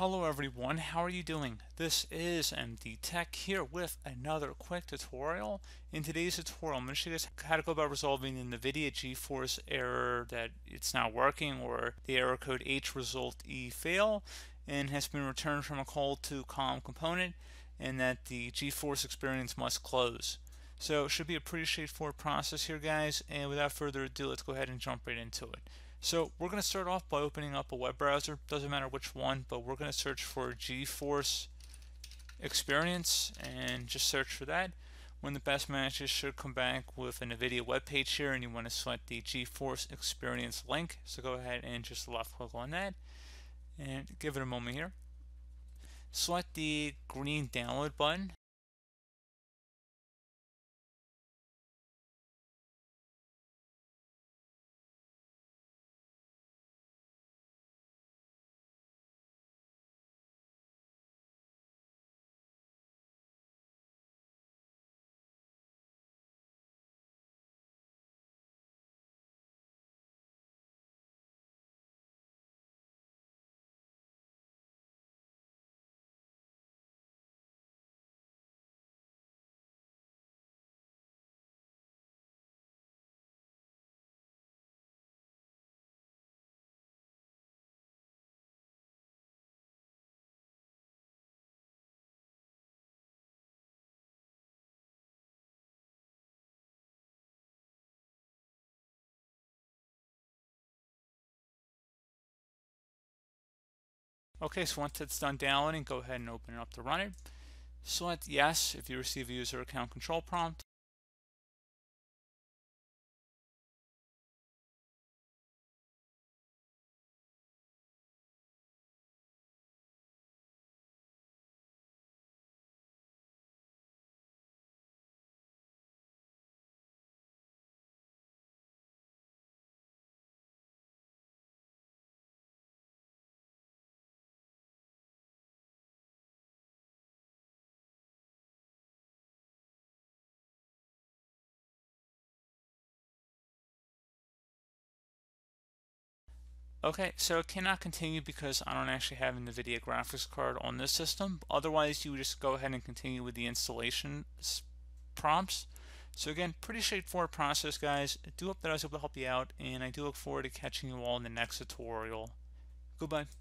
Hello everyone, how are you doing? This is MD Tech here with another quick tutorial. In today's tutorial, I'm going to show you guys how to go about resolving the NVIDIA GeForce error that it's not working, or the error code H result E fail, and has been returned from a call to column component, and that the GeForce Experience must close. So it should be a pretty straightforward process here, guys, and without further ado, let's go ahead and jump right into it. So we're going to start off by opening up a web browser, doesn't matter which one, but we're going to search for GeForce Experience and just search for that. When the best matches should come back with an NVIDIA web page here, and you want to select the GeForce Experience link. So go ahead and just left click on that and give it a moment here. Select the green download button. Okay, so once it's done downloading, go ahead and open it up to run it. Select yes if you receive a user account control prompt. Okay, so it cannot continue because I don't actually have an NVIDIA graphics card on this system. Otherwise, you would just go ahead and continue with the installation prompts. So again, pretty straightforward process, guys. I do hope that I was able to help you out, and I do look forward to catching you all in the next tutorial. Goodbye.